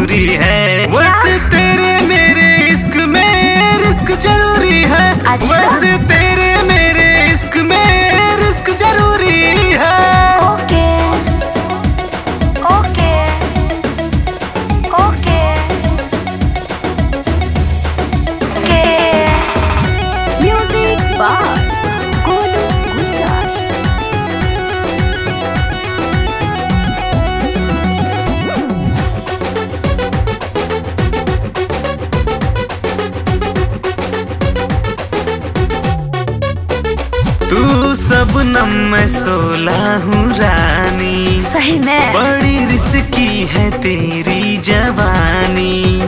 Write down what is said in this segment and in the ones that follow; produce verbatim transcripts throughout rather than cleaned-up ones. जरूरी है, वैसे तेरे मेरे इश्क में रिस्क जरूरी है, वैसे तेरे मेरे इश्क में रिस्क जरूरी है। Okay okay okay okay. Music बार तू सबनम मैं सोला हूँ रानी, सही में बड़ी रिस्की है तेरी जवानी।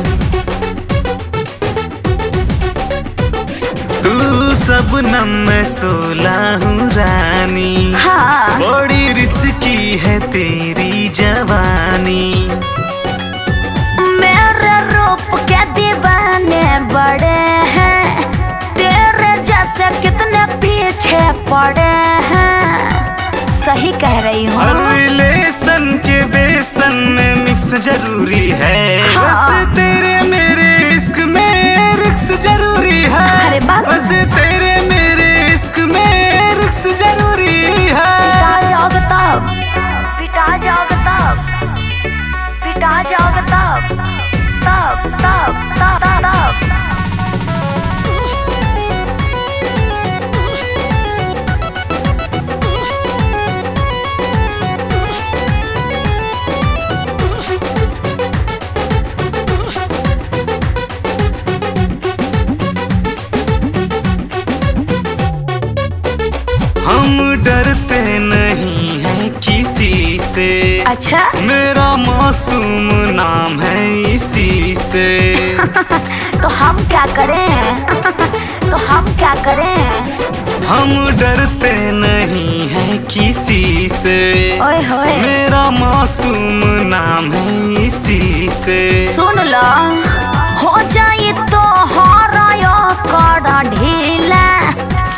तू सबनम मैं सोला हूँ रानी, हाँ। बड़ी रिस्की है तेरी जवानी। मेरा रूप के दीवाने बड़े हैं, तेरे जैसे कितने पीछे पड़े हैं। सही कह रही हूँ। रिलेशन के बेसन में मिक्स जरूरी है, हाँ। वैसे तेरे मेरे इश्क में रिक्स जरूरी है, वैसे तेरे मेरे इश्क में रिक्स जरूरी है। पिटा जाओगे तब, पिटा जाओगे तब, पिटा जाओगे तब तब तब तब तब। हम डरते नहीं हैं किसी से, अच्छा मेरा मासूम नाम है इसी से। तो हम क्या करें, तो हम क्या करें। हम डरते नहीं हैं किसी से, ओए होए मेरा मासूम नाम है इसी से। सुन लो, हो जाए तो हारा या काड़ा ढीला,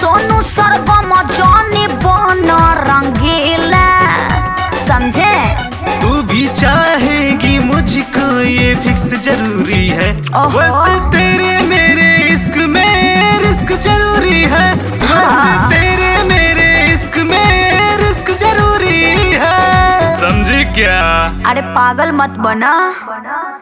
सोनू सर्वम जाने बना रंगीला, समझे। तू भी चाहेगी मुझको ये फिक्स जरूरी है, वैसे तेरे मेरे इश्क में रिस्क जरूरी है, वैसे तेरे मेरे इश्क में रिस्क जरूरी है, समझे क्या। अरे पागल मत बना।